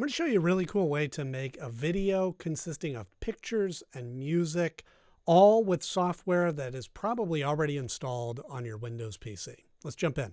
I'm going to show you a really cool way to make a video consisting of pictures and music, all with software that is probably already installed on your Windows PC. Let's jump in.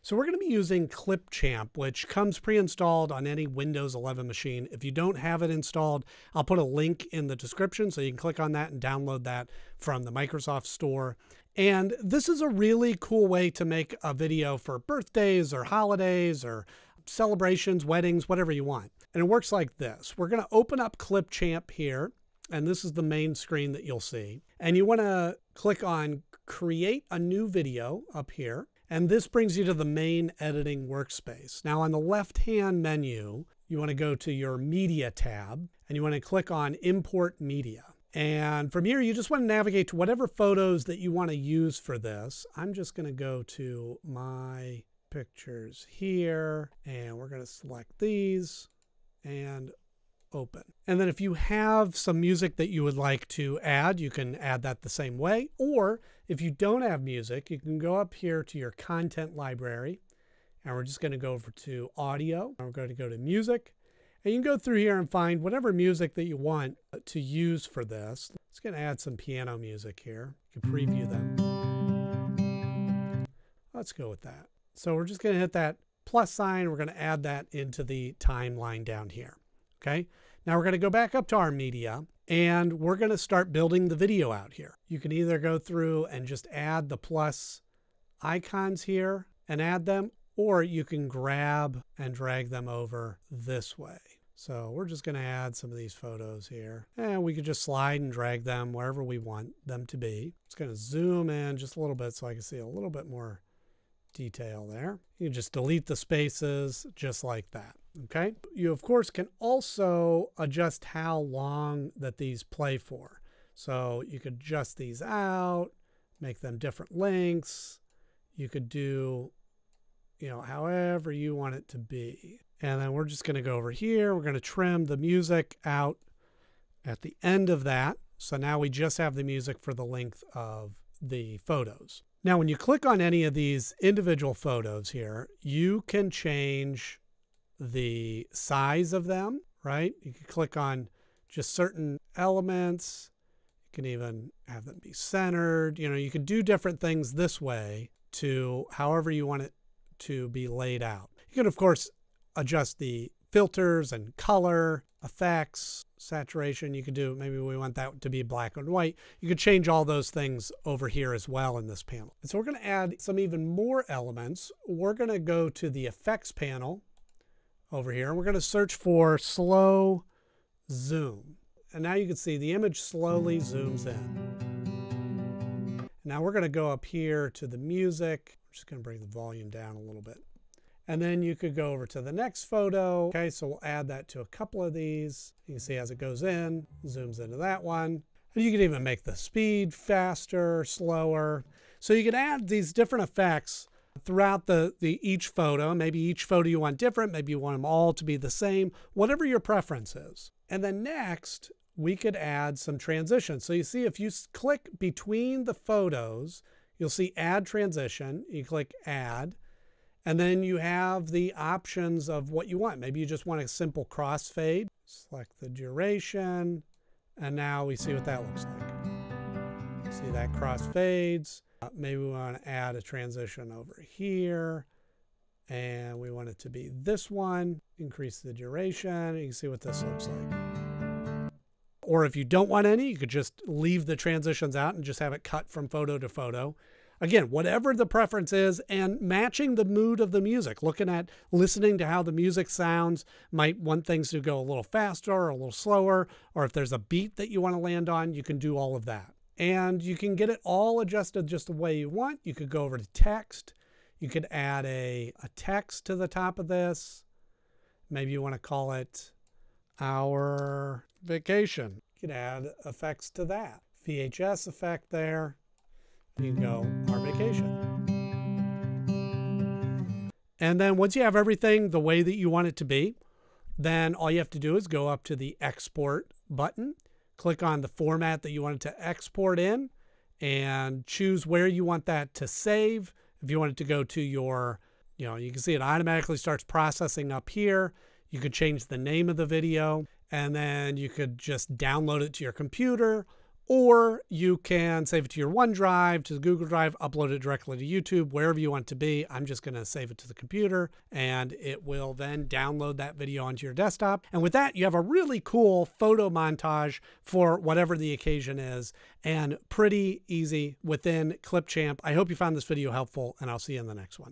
So we're going to be using Clipchamp, which comes pre-installed on any Windows 11 machine. If you don't have it installed, I'll put a link in the description so you can click on that and download that from the Microsoft Store. And this is a really cool way to make a video for birthdays or holidays or celebrations, weddings, whatever you want. And it works like this. We're going to open up Clipchamp here, and this is the main screen that you'll see. And you want to click on Create a New Video up here, and this brings you to the main editing workspace. Now on the left-hand menu, you want to go to your Media tab, and you want to click on Import Media. And from here, you just want to navigate to whatever photos that you want to use for this. I'm just going to go to My Pictures here, and we're going to select these and open. And then if you have some music that you would like to add, you can add that the same way. Or if you don't have music, you can go up here to your content library, and we're just going to go over to audio, and we're going to go to music, and you can go through here and find whatever music that you want to use for this. It's going to add some piano music here. You can preview them. Let's go with that. So we're just going to hit that plus sign. We're going to add that into the timeline down here. Okay. Now we're going to go back up to our media, and we're going to start building the video out here. You can either go through and just add the plus icons here and add them, or you can grab and drag them over this way. So we're just going to add some of these photos here, and we could just slide and drag them wherever we want them to be. It's going to zoom in just a little bit so I can see a little bit more detail there. You just delete the spaces just like that. Okay. You of course can also adjust how long that these play for. So you could adjust these out, make them different lengths. You could do, you know, however you want it to be. And then we're just going to go over here. We're going to trim the music out at the end of that. So now we just have the music for the length of the photos. Now, when you click on any of these individual photos here, you can change the size of them, right? You can click on just certain elements. You can even have them be centered. You know, you can do different things this way to however you want it to be laid out. You can, of course, adjust the filters and color, effects, saturation. You could do, maybe we want that to be black and white. You could change all those things over here as well in this panel. And so we're going to add some even more elements. We're going to go to the effects panel over here, and we're going to search for slow zoom. And now you can see the image slowly zooms in. Now we're going to go up here to the music. I'm just going to bring the volume down a little bit. And then you could go over to the next photo. Okay, so we'll add that to a couple of these. You can see as it goes in, zooms into that one. And you can even make the speed faster, slower. So you can add these different effects throughout each photo. Maybe each photo you want different. Maybe you want them all to be the same, whatever your preference is. And then next, we could add some transitions. So you see, if you click between the photos, you'll see Add Transition. You click Add. And then you have the options of what you want. Maybe you just want a simple crossfade. Select the duration. And now we see what that looks like. See that crossfades. Maybe we want to add a transition over here. And we want it to be this one. Increase the duration. You can see what this looks like. Or if you don't want any, you could just leave the transitions out and just have it cut from photo to photo. Again, whatever the preference is, and matching the mood of the music, listening to how the music sounds, might want things to go a little faster or a little slower, or if there's a beat that you want to land on, you can do all of that. And you can get it all adjusted just the way you want. You could go over to text. You could add a text to the top of this. Maybe you want to call it Our Vacation. You could add effects to that. VHS effect there. You can go Our Vacation. And then once you have everything the way that you want it to be, then all you have to do is go up to the Export button, click on the format that you want it to export in, and choose where you want that to save. If you want it to go to your, you know, you can see it automatically starts processing up here. You could change the name of the video, and then you could just download it to your computer, or you can save it to your OneDrive, to the Google Drive, upload it directly to YouTube, wherever you want it to be. I'm just going to save it to the computer, and it will then download that video onto your desktop. And with that, you have a really cool photo montage for whatever the occasion is, and pretty easy within Clipchamp. I hope you found this video helpful, and I'll see you in the next one.